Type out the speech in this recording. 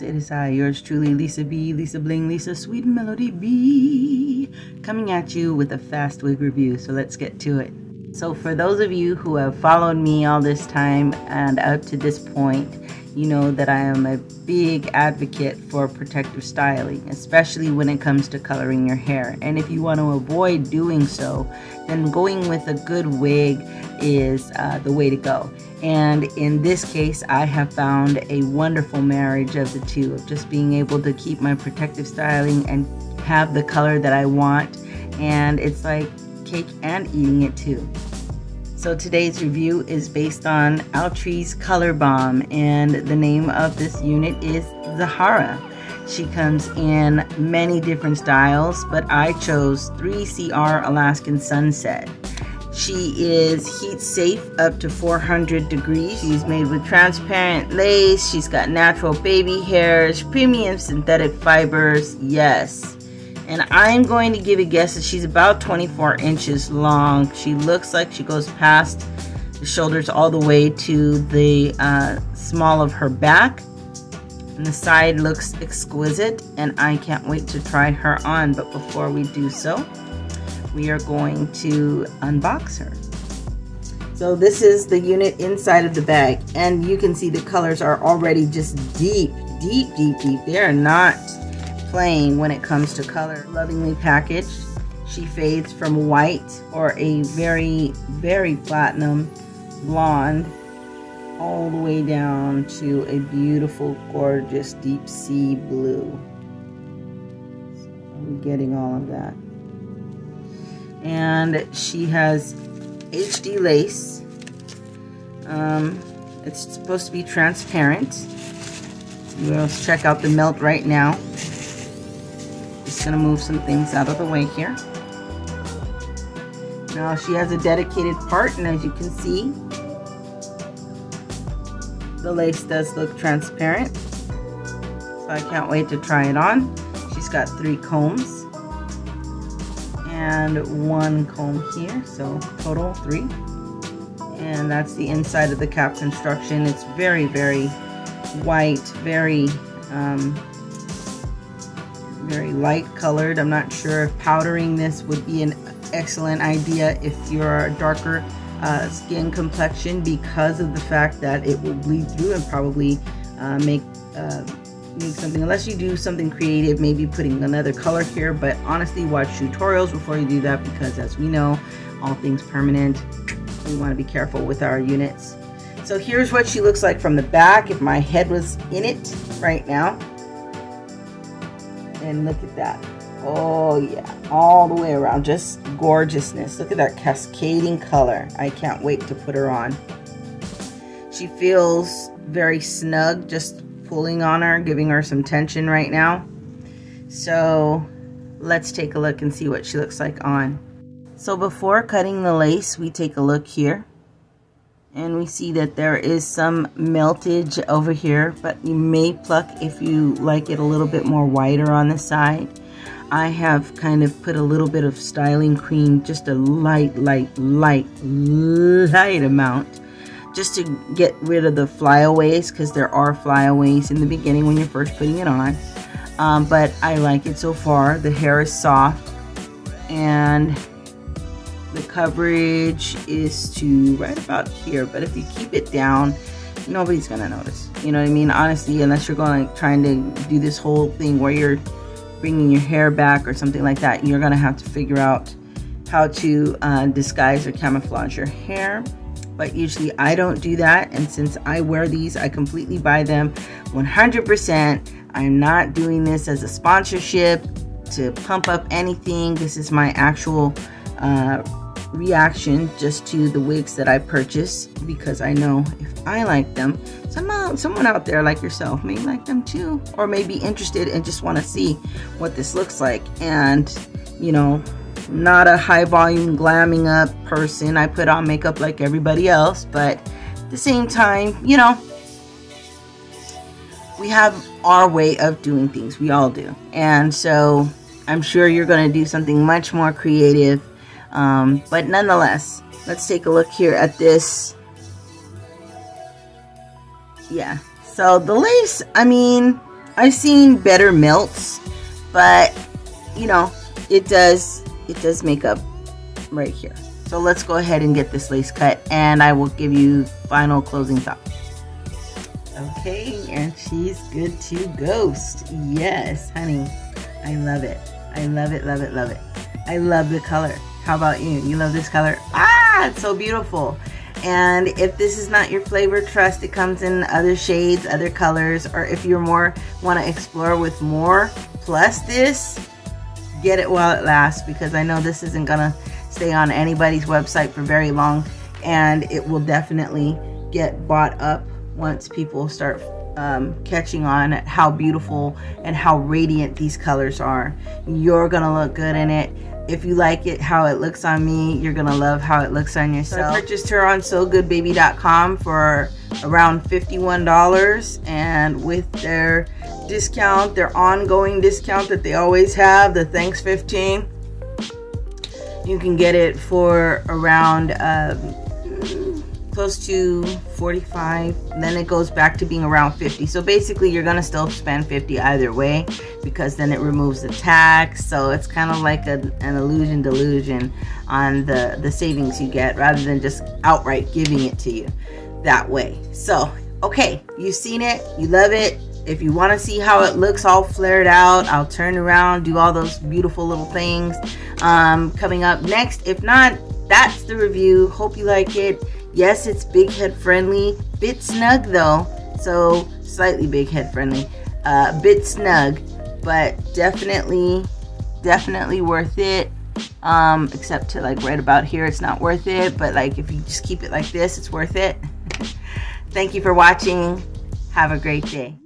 loves. It is I, yours truly, Lisa Bee, Lisa Bling, Lisa Sweet Melody Bee, coming at you with a fast wig review. So let's get to it. So for those of you who have followed me all this time and up to this point, you know that I am a big advocate for protective styling, especially when it comes to coloring your hair. And if you want to avoid doing so, then going with a good wig is the way to go. And in this case, I have found a wonderful marriage of the two, of just being able to keep my protective styling and have the color that I want. And it's like cake and eating it too. So today's review is based on Outre's Color Bomb, and the name of this unit is Zahara. She comes in many different styles, but I chose 3CR Alaskan Sunset. She is heat safe up to 400 degrees. She's made with transparent lace. She's got natural baby hairs, premium synthetic fibers, yes. And I'm going to give a guess that she's about 24 inches long. She looks like she goes past the shoulders all the way to the small of her back. And the side looks exquisite, and I can't wait to try her on. But before we do so, we are going to unbox her. So this is the unit inside of the bag, and you can see the colors are already just deep, deep, deep, deep. They are not plain when it comes to color. Lovingly packaged, she fades from white or a very, very platinum blonde all the way down to a beautiful, gorgeous deep sea blue. So I'm getting all of that. And she has HD lace. It's supposed to be transparent. We'll check out the melt right now. Just gonna move some things out of the way here. Now she has a dedicated part, and as you can see, the lace does look transparent. So I can't wait to try it on. She's got 3 combs and 1 comb here, so total 3. And that's the inside of the cap construction. It's very, very white, very light colored. I'm not sure if powdering this would be an excellent idea if you're a darker skin complexion, because of the fact that it will bleed through and probably make something, unless you do something creative, maybe putting another color here. But honestly, watch tutorials before you do that, because as we know, all things permanent, we want to be careful with our units. So here's what she looks like from the back if my head was in it right now. And look at that. Oh yeah, all the way around, just gorgeousness. Look at that cascading color. I can't wait to put her on. She feels very snug, just pulling on her, giving her some tension right now. So let's take a look and see what she looks like on. So before cutting the lace, we take a look here, and we see that there is some meltage over here, but you may pluck if you like it a little bit more whiter on the side. I have kind of put a little bit of styling cream, just a light amount, just to get rid of the flyaways, because there are flyaways in the beginning when you're first putting it on. But I like it so far. The hair is soft, and the coverage is to right about here, but if you keep it down, nobody's gonna notice. You know what I mean? Honestly, unless you're going like trying to do this whole thing where you're bringing your hair back or something like that, you're gonna have to figure out how to disguise or camouflage your hair. But usually I don't do that, and since I wear these, I completely buy them 100%. I'm not doing this as a sponsorship to pump up anything. This is my actual reaction just to the wigs that I purchase, because I know if I like them, someone out there like yourself may like them too, or may be interested and just want to see what this looks like. And you know, not a high volume glamming up person. I put on makeup like everybody else, but at the same time, you know, we have our way of doing things. We all do. And so I'm sure you're going to do something much more creative. But nonetheless, let's take a look here at this. Yeah, so the lace, I mean, I've seen better melts, but you know, it does make up right here. So let's go ahead and get this lace cut, and I will give you final closing thoughts. Okay, and she's good to ghost. Yes, honey, I love it. I love it, love it, love it. I love the color. How about you? You love this color? Ah, it's so beautiful. And if this is not your flavor, trust it comes in other shades, other colors, or if you're more want to explore with more plus this, get it while it lasts, because I know this isn't gonna stay on anybody's website for very long, and it will definitely get bought up once people start catching on at how beautiful and how radiant these colors are. You're gonna look good in it. If you like it, how it looks on me, you're gonna love how it looks on yourself. I purchased her on sogoodbaby.com for around $51, and with their discount, their ongoing discount that they always have, the Thanks 15, you can get it for around close to 45, then it goes back to being around 50. So basically you're gonna still spend 50 either way, because then it removes the tax. So it's kind of like an illusion delusion on the savings you get, rather than just outright giving it to you that way. So okay, you've seen it, you love it. If you want to see how it looks all flared out, I'll turn around, do all those beautiful little things coming up next. If not, that's the review. Hope you like it. Yes, it's big head friendly, bit snug though, so slightly big head friendly, bit snug, but definitely worth it, except to like right about here, it's not worth it, but like if you just keep it like this, it's worth it. Thank you for watching. Have a great day.